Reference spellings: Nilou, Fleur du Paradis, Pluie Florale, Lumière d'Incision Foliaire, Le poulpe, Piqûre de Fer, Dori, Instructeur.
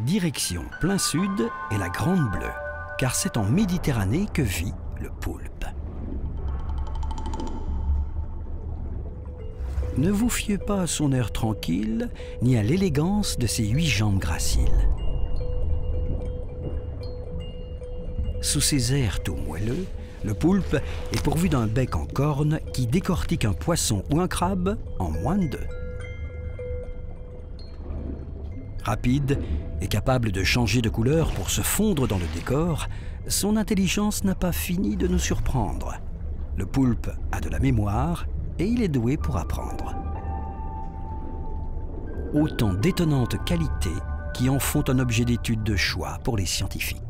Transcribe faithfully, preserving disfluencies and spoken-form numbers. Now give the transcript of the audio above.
Direction plein sud et la Grande Bleue, car c'est en Méditerranée que vit le poulpe. Ne vous fiez pas à son air tranquille, ni à l'élégance de ses huit jambes graciles. Sous ses airs tout moelleux, le poulpe est pourvu d'un bec en corne qui décortique un poisson ou un crabe en moins de deux. Rapide et capable de changer de couleur pour se fondre dans le décor, son intelligence n'a pas fini de nous surprendre. Le poulpe a de la mémoire et il est doué pour apprendre. Autant d'étonnantes qualités qui en font un objet d'étude de choix pour les scientifiques.